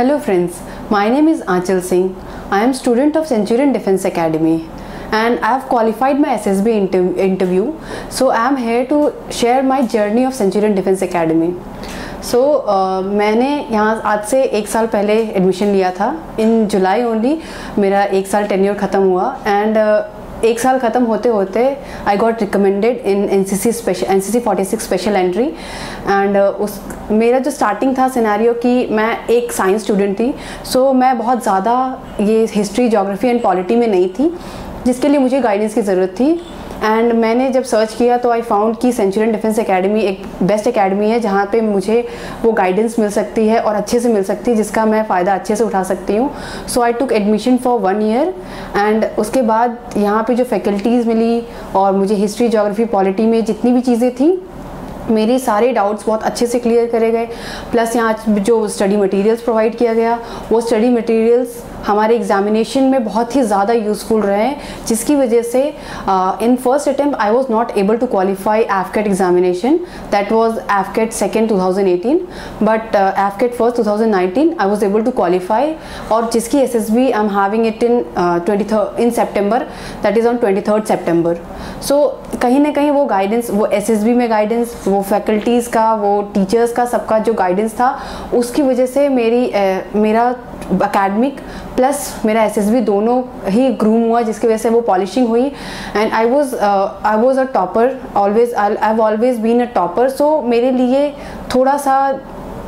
Hello friends, my name is Anchal Singh. I am student of Centurion Defence Academy and I have qualified my SSB interview. So I am here to share my journey of Centurion Defence Academy. So मैंने यहाँ आज से एक साल पहले admission लिया था. इन जुलाई only मेरा एक साल टेन्योर ख़त्म हुआ एंड एक साल ख़त्म होते होते I got recommended in NCC 46 special entry and उस मेरा जो स्टार्टिंग था सिनेरियो कि मैं एक साइंस स्टूडेंट थी. सो मैं बहुत ज़्यादा ये हिस्ट्री ज्योग्राफी एंड पॉलिटी में नहीं थी जिसके लिए मुझे गाइडेंस की ज़रूरत थी. एंड मैंने जब सर्च किया तो आई फाउंड कि सेंचुरियन डिफेंस एकेडमी एक बेस्ट एकेडमी है जहाँ पे मुझे वो गाइडेंस मिल सकती है और अच्छे से मिल सकती है जिसका मैं फ़ायदा अच्छे से उठा सकती हूँ. So I took admission for 1 year and उसके बाद यहाँ पे जो फैकल्टीज़ मिली और मुझे हिस्ट्री ज्योग्राफी पॉलिटी में जितनी भी चीज़ें थी मेरे सारे डाउट्स बहुत अच्छे से क्लियर करे गए. प्लस यहाँ जो स्टडी मटेरियल्स प्रोवाइड किया गया वो स्टडी मटेरियल्स हमारे एग्जामिनेशन में बहुत ही ज़्यादा यूज़फुल रहे जिसकी वजह से in first attempt I was not able to qualify AFCAT examination. That was AFCAT second 2018 but AFCAT first 2019 I was able to qualify. और जिसकी SSB I am having it in September that is on 23rd September. So कहीं ना कहीं वो guidance वो SSB में guidance वो faculties का वो टीचर्स का सबका जो गाइडेंस था उसकी वजह से मेरा अकेडमिक प्लस मेरा SSB दोनों ही ग्रूम हुआ जिसकी वजह से वो पॉलिशिंग हुई. And I was a topper always I have always been a topper. So मेरे लिए थोड़ा सा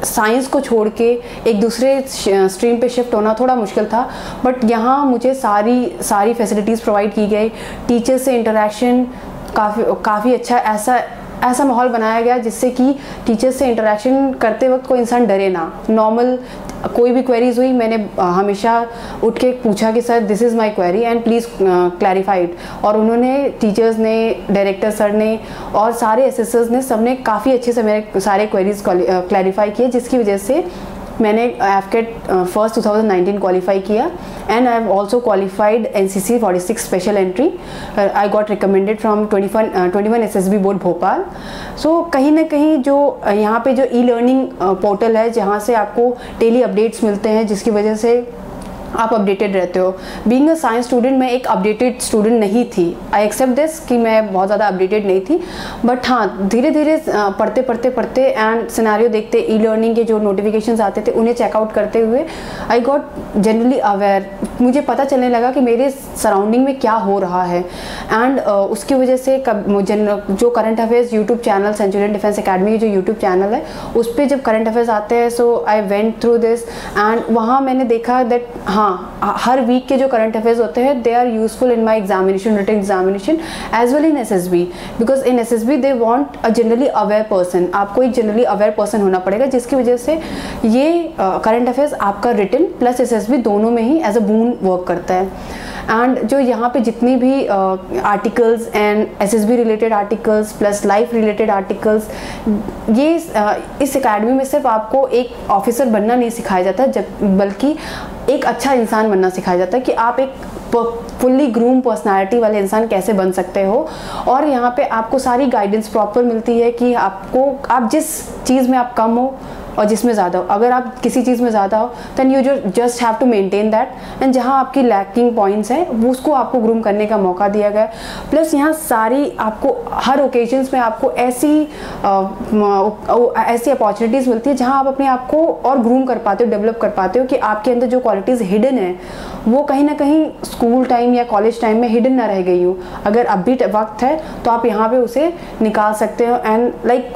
साइंस को छोड़ के एक दूसरे स्ट्रीम पे शिफ्ट होना थोड़ा मुश्किल था बट यहाँ मुझे सारी फैसिलिटीज़ प्रोवाइड की गई. टीचर्स से इंटरेक्शन काफ़ी अच्छा ऐसा माहौल बनाया गया जिससे कि टीचर्स से इंटरेक्शन करते वक्त कोई इंसान डरे ना. नॉर्मल कोई भी क्वेरीज हुई मैंने हमेशा उठ के पूछा कि sir this is my query and please clarify it. और उन्होंने टीचर्स ने डायरेक्टर सर ने और सारे एसएसएस ने सबने काफ़ी अच्छे से मेरे सारे क्वेरीज क्लैरिफाई किए जिसकी वजह से मैंने AFCAT फर्स्ट 2019 क्वालिफाई किया. And I have also qualified NCC 46 special entry. I got recommended from 21 SSB board Bhopal. So कहीं ना कहीं जो यहाँ पे जो ई लर्निंग पोर्टल है जहाँ से आपको डेली अपडेट्स मिलते हैं जिसकी वजह से आप अपडेटेड रहते हो. बीइंग अ साइंस स्टूडेंट मैं एक अपडेटेड स्टूडेंट नहीं थी. आई एक्सेप्ट दिस कि मैं बहुत ज़्यादा अपडेटेड नहीं थी बट हाँ धीरे धीरे पढ़ते एंड सिनेरियो देखते ई लर्निंग के जो नोटिफिकेशंस आते थे उन्हें चेकआउट करते हुए आई गॉट जनरली अवेयर. मुझे पता चलने लगा कि मेरे सराउंडिंग में क्या हो रहा है. एंड उसकी वजह से जो current affairs YouTube channel Centurion Defence Academy जो यूट्यूब चैनल है उस पर जब करंट अफेयर्स आते हैं so I went through this and वहाँ मैंने देखा दैट हाँ हर वीक के जो करंट अफेयर्स होते हैं they are useful in my examination written examination as well in SSB because in SSB they want a generally aware person. आपको एक जनरली अवेयर पर्सन होना पड़ेगा जिसकी वजह से ये करंट अफेयर्स आपका रिटन प्लस SSB दोनों में ही एज अ बून वर्क करता है. एंड जो यहाँ पे जितनी भी articles and SSB related articles plus life related articles ये इस एकेडमी में सिर्फ आपको एक ऑफिसर बनना नहीं सिखाया जाता बल्कि एक अच्छा इंसान बनना सिखाया जाता है कि आप एक फुल्ली ग्रूम पर्सनालिटी वाले इंसान कैसे बन सकते हो. और यहाँ पे आपको सारी गाइडेंस प्रॉपर मिलती है कि आप जिस चीज़ में आप कम हो और जिसमें ज़्यादा हो. अगर आप किसी चीज़ में ज़्यादा हो then you just have to maintain that and जहाँ आपकी लैकिंग पॉइंट्स हैं वो उसको आपको ग्रूम करने का मौका दिया गया. प्लस यहाँ सारी आपको हर ओकेजन्स में आपको ऐसी अपॉर्चुनिटीज़ मिलती है जहाँ आप अपने आप को और ग्रूम कर पाते हो डेवलप कर पाते हो कि आपके अंदर जो क्वालिटीज़ हिडन है वो कहीं ना कहीं स्कूल टाइम या कॉलेज टाइम में हिडन ना रह गई हो. अगर अब भी वक्त है तो आप यहाँ पर उसे निकाल सकते हो. एंड लाइक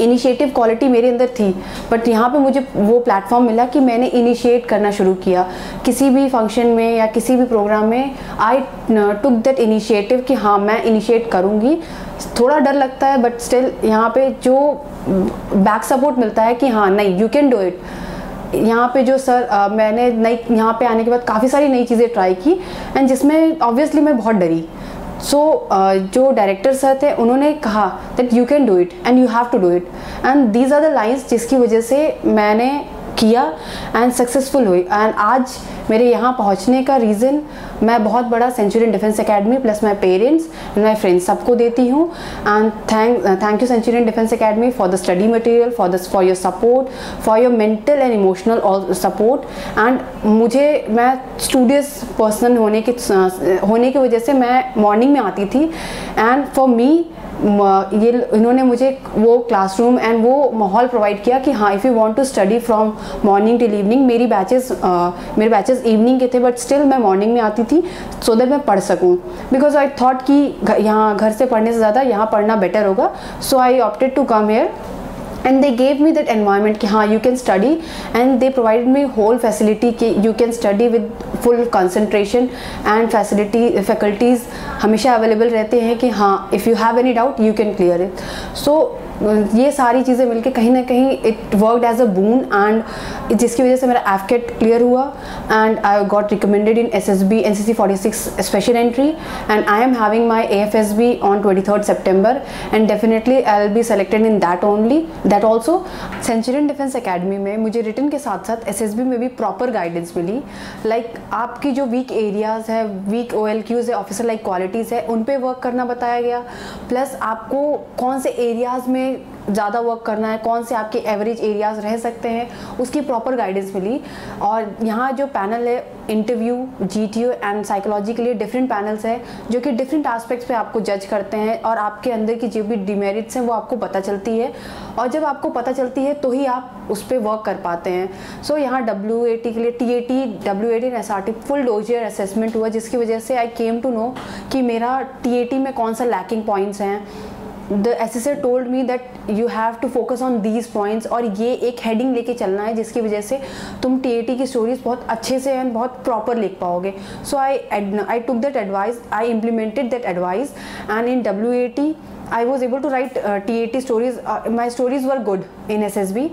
इनिशिएटिव क्वालिटी मेरे अंदर थी बट यहाँ पे मुझे वो प्लेटफॉर्म मिला कि मैंने इनिशिएट करना शुरू किया किसी भी फंक्शन में या किसी भी प्रोग्राम में. आई टुक दैट इनिशिएटिव कि हाँ मैं इनिशिएट करूँगी. थोड़ा डर लगता है बट स्टिल यहाँ पे जो बैक सपोर्ट मिलता है कि हाँ नहीं यू कैन डू इट. यहाँ पे जो सर मैंने नई यहाँ पे आने के बाद काफ़ी सारी नई चीज़ें ट्राई की एंड जिसमें ऑब्वियसली मैं बहुत डरी. सो जो डायरेक्टर सर थे उन्होंने कहा that you can do it and you have to do it and these are the lines जिसकी वजह से मैंने किया एंड सक्सेसफुल हुई। एंड आज मेरे यहाँ पहुँचने का रीज़न मैं बहुत बड़ा Centurion defence Academy plus my parents and my friends सबको देती हूँ। And thank you Centurion defence Academy for the study material, for your support, for your mental and emotional support. And मैं स्टूडियस पर्सन होने की वजह से मैं morning में आती थी एंड फॉर मी ये इन्होंने मुझे वो क्लासरूम एंड वो माहौल प्रोवाइड किया कि हाँ, if you want to study from morning till evening. मेरे बैचेस इवनिंग के थे बट स्टिल मैं मॉर्निंग में आती थी सो दैट मैं पढ़ सकूँ, बिकॉज आई थॉट कि यहाँ घर से पढ़ने से ज़्यादा यहाँ पढ़ना बेटर होगा। So I opted to come here and they gave me that environment कि हाँ you can study, and they provided me whole facility कि you can study with full concentration and faculties हमेशा available रहते हैं कि हाँ if you have any doubt you can clear it। So ये सारी चीज़ें मिलके कहीं ना कहीं it worked as a boon and जिसकी वजह से मेरा AFCAT क्लियर हुआ and I got recommended in SSB NCC 46 special entry and I am having my AFSB on 23rd September and definitely I will be selected in that also. Centurion defence academy में मुझे written के साथ साथ SSB में भी proper guidance मिली, like आपकी जो वीक एरियाज़ है, वीक OLQs है, ऑफिसर लाइक क्वालिटीज़ है, उन पर वर्क करना बताया गया, प्लस आपको कौन से एरियाज़ में ज़्यादा वर्क करना है, कौन से आपके एवरेज एरियाज़ रह सकते हैं, उसकी प्रॉपर गाइडेंस मिली। और यहाँ जो पैनल है इंटरव्यू, GTO एंड साइकोलॉजी के लिए डिफरेंट पैनल्स है जो कि डिफरेंट एस्पेक्ट्स पे आपको जज करते हैं और आपके अंदर की जो भी डिमेरिट्स हैं वो आपको पता चलती है, और जब आपको पता चलती है तो ही आप उस पर वर्क कर पाते हैं। सो यहाँ WAT के लिए TAT, WAT and SRT full dossier assessment हुआ, जिसकी वजह से आई केम टू नो कि मेरा TAT में कौन सा लैकिंग पॉइंट्स हैं। The assessor told me that you have to focus on these points और ये एक heading लेके चलना है जिसकी वजह से तुम TAT की stories बहुत अच्छे से एंड बहुत proper लिख पाओगे। So I took that advice, I implemented that advice and in WAT I was able to write TAT stories. My stories were good in SSB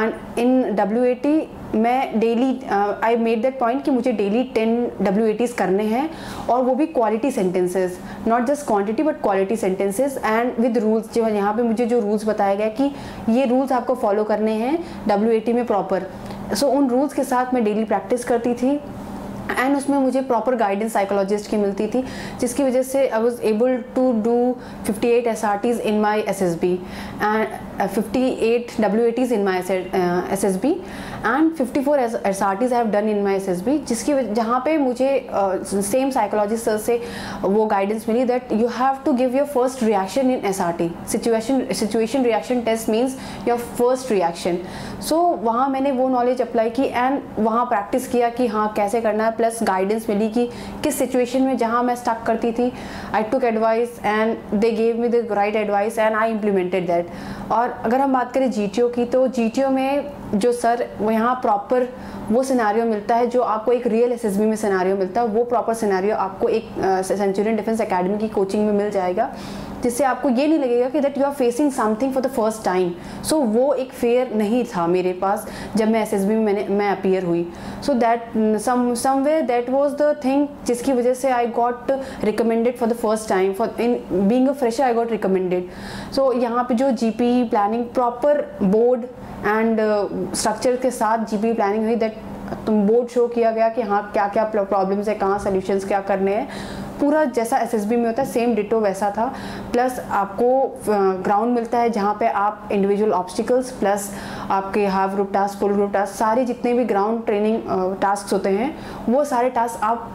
and in WAT मैं daily I made that point कि मुझे daily 10 WATs करने हैं और वो भी quality sentences, not just quantity but quality sentences and with rules. जो यहाँ पे मुझे जो रूल्स बताया गया कि ये रूल्स आपको फॉलो करने हैं WAT में प्रॉपर, सो उन रूल्स के साथ मैं डेली प्रैक्टिस करती थी एंड उसमें मुझे प्रॉपर गाइडेंस साइकोलॉजिस्ट की मिलती थी, जिसकी वजह से I was able to do 58 SRTs in my SSB and 58 WATs in my SSB and 54 SRTs I have done in my SSB, जिसकी जहाँ पे मुझे सेम साइकोलॉजिस्ट से वो गाइडेंस मिली that you have to give your first reaction in SRT। Situation reaction test means your first reaction. So वहाँ मैंने वो नॉलेज अप्लाई की एंड वहाँ प्रैक्टिस किया कि हाँ कैसे करना है, प्लस गाइडेंस मिली कि किस सिचुएशन में जहाँ मैं स्टक करती थी। I took advice and they gave me the right advice and I implemented that. और अगर हम बात करें GTO की, तो GTO में जो सर यहाँ प्रॉपर वो सिनेरियो मिलता है जो आपको एक रियल SSB में सिनेरियो मिलता है, वो प्रॉपर सिनेरियो आपको एक सेंचुरियन डिफेंस एकेडमी की कोचिंग में मिल जाएगा, जिससे आपको ये नहीं लगेगा कि that you are facing something for the first time. So वो एक फेयर नहीं था मेरे पास जब मैं SSB में मैं अपीयर हुई। So that somewhere that was the thing जिसकी वजह से I got recommended for the first time, for in being a fresher I got recommended. So यहाँ पे जो GPE planning proper board and structure के साथ GPE प्लानिंग हुई, that तुम बोर्ड शो किया गया कि हाँ क्या क्या प्रॉब्लम्स है, कहाँ सोल्यूशंस क्या करने हैं, पूरा जैसा SSB में होता है सेम डिटो वैसा था। प्लस आपको ग्राउंड मिलता है जहाँ पे आप इंडिविजुअल ऑब्स्टिकल्स प्लस आपके half group task, full group task, सारे जितने भी ग्राउंड ट्रेनिंग टास्क होते हैं वो सारे टास्क आप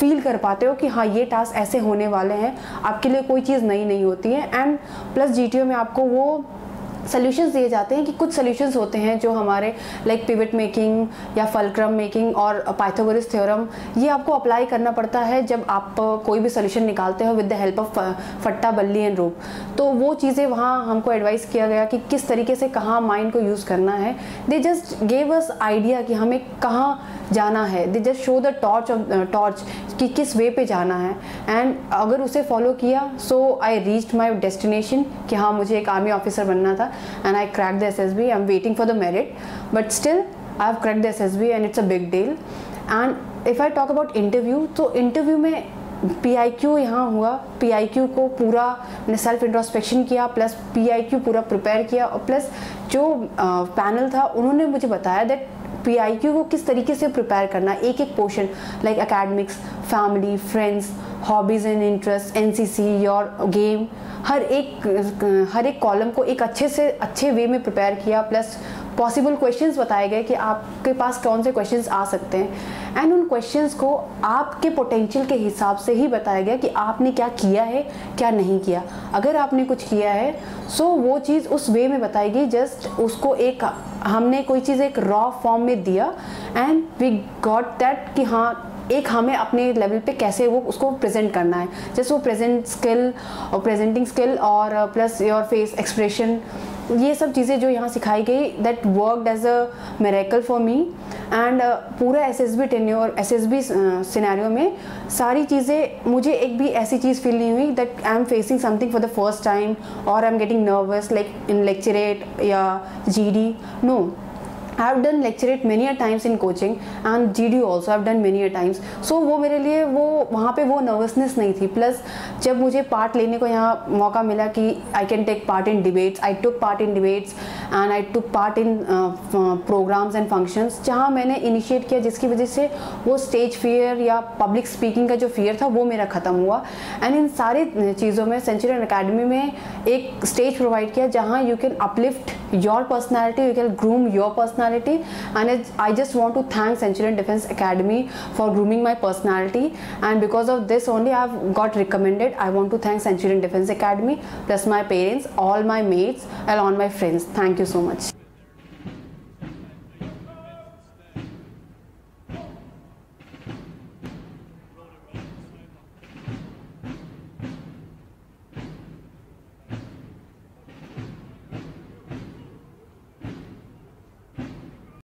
फील कर पाते हो कि हाँ ये टास्क ऐसे होने वाले हैं, आपके लिए कोई चीज़ नई नहीं होती है। एंड प्लस GTO में आपको वो सॉल्यूशंस दिए जाते हैं कि कुछ सॉल्यूशंस होते हैं जो हमारे लाइक पिवट मेकिंग या फल्क्रम मेकिंग और पाइथागोरस थ्योरम, ये आपको अप्लाई करना पड़ता है जब आप कोई भी सॉल्यूशन निकालते हो विद द हेल्प ऑफ फट्टा, बल्ली एंड रोप। तो वो चीज़ें वहाँ हमको एडवाइस किया गया कि किस तरीके से कहाँ माइंड को यूज़ करना है। They just gave us idea कि हमें कहाँ जाना है, they just show the torch कि किस वे पे जाना है, एंड अगर उसे फॉलो किया so I reached my destination कि हाँ मुझे एक आर्मी ऑफिसर बनना था। and I cracked the SSB. I'm waiting for the merit, but still I've cracked the SSB and it's a big deal. And if I talk about interview, so interview में PIQ यहाँ हुआ, PIQ को पूरा मैंने self introspection किया, plus PIQ पूरा prepare किया, और प्लस जो पैनल था उन्होंने मुझे बताया दैट PIQ को किस तरीके से प्रिपेयर करना, एक एक portion like academics, family, friends, hobbies and interest, NCC, your game, हर एक कॉलम को एक अच्छे से अच्छे वे में प्रिपेयर किया। प्लस पॉसिबल क्वेश्चंस बताए गए कि आपके पास कौन से क्वेश्चंस आ सकते हैं, एंड उन क्वेश्चंस को आपके पोटेंशियल के हिसाब से ही बताया गया कि आपने क्या किया है, क्या नहीं किया। अगर आपने कुछ किया है सो वो चीज़ उस वे में बताई गई। जस्ट उसको एक हमने कोई चीज़ एक रॉ फॉर्म में दिया एंड वी गॉट दैट कि हाँ एक हमें अपने लेवल पे कैसे वो उसको प्रेजेंट करना है। जैसे वो प्रेजेंट स्किल और प्रेजेंटिंग स्किल और प्लस योर फेस एक्सप्रेशन, ये सब चीज़ें जो यहाँ सिखाई गई that worked as a miracle for me. And पूरा SSB टेन्योर SSB सिनेरियो में सारी चीज़ें मुझे एक भी ऐसी चीज़ फील नहीं हुई that I am facing something for the first time और I am getting nervous like in lecturette या GD। No, I have done lecturette many a times in coaching and GD also I have done many a times. So वो मेरे लिए वो वहाँ पे वो nervousness नहीं थी। प्लस जब मुझे पार्ट लेने को यहाँ मौका मिला कि I can take part in debates, I took part in debates and I took part in programmes and functions जहाँ मैंने इनिशिएट किया, जिसकी वजह से वो स्टेज फियर या पब्लिक स्पीकिंग का जो फियर था वो मेरा ख़त्म हुआ। एंड इन सारी चीज़ों में सेंचुरियन अकेडमी में एक स्टेज प्रोवाइड किया जहाँ you can uplift your personality, you can groom your personality. And I just want to thank Centurion Defence Academy for grooming my personality, and because of this only I have got recommended. I want to thank Centurion Defence Academy, plus my parents, all my mates, and all my friends. Thank you so much.